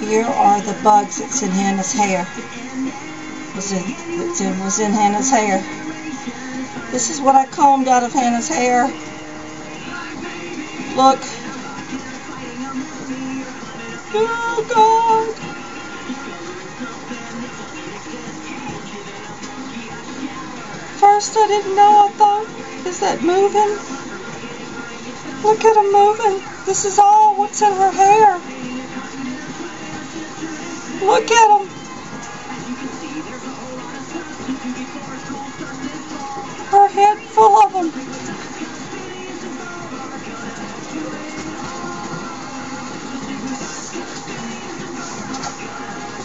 Here are the bugs that's in Hannah's hair. Was in Hannah's hair. This is what I combed out of Hannah's hair. Look. Oh God. First I didn't know. I thought, is that moving? Look at him moving. This is all what's in her hair. Look at him. Her head full of them.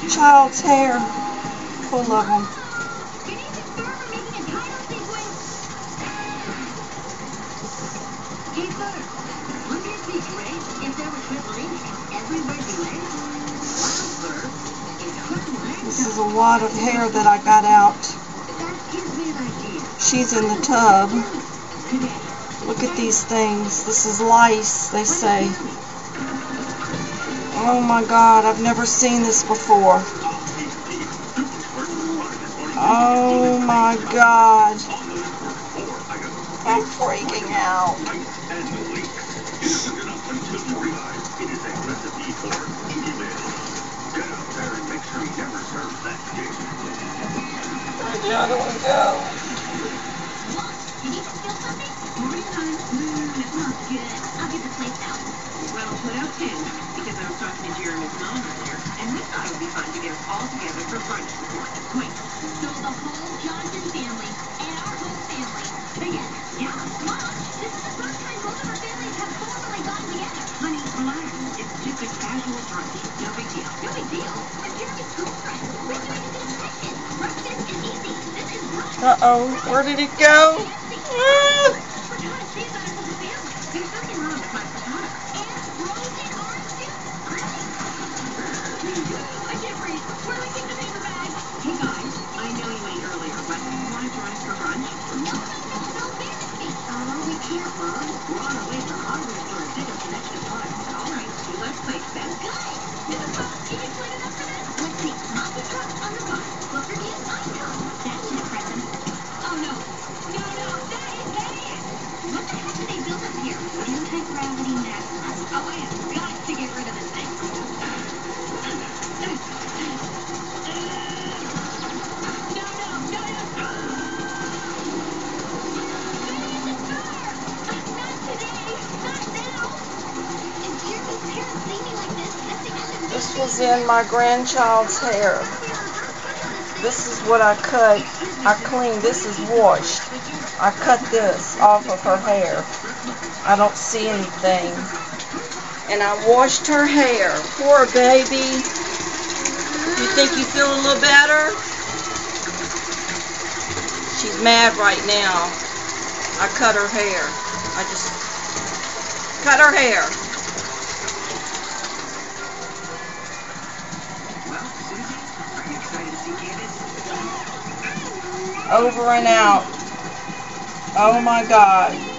Child's hair full of them. This is a wad of hair that I got out. She's in the tub. Look at these things. This is lice, they say. Oh my God, I've never seen this before. Oh my God. I'm freaking out. Where do we go? Uh-oh, where did it go? This was in my grandchild's hair. This is what I cut. I cleaned. This is washed. I cut this off of her hair. I don't see anything. And I washed her hair. Poor baby. You think you feel a little better? She's mad right now. I cut her hair. I just cut her hair. Over and out. Oh my God.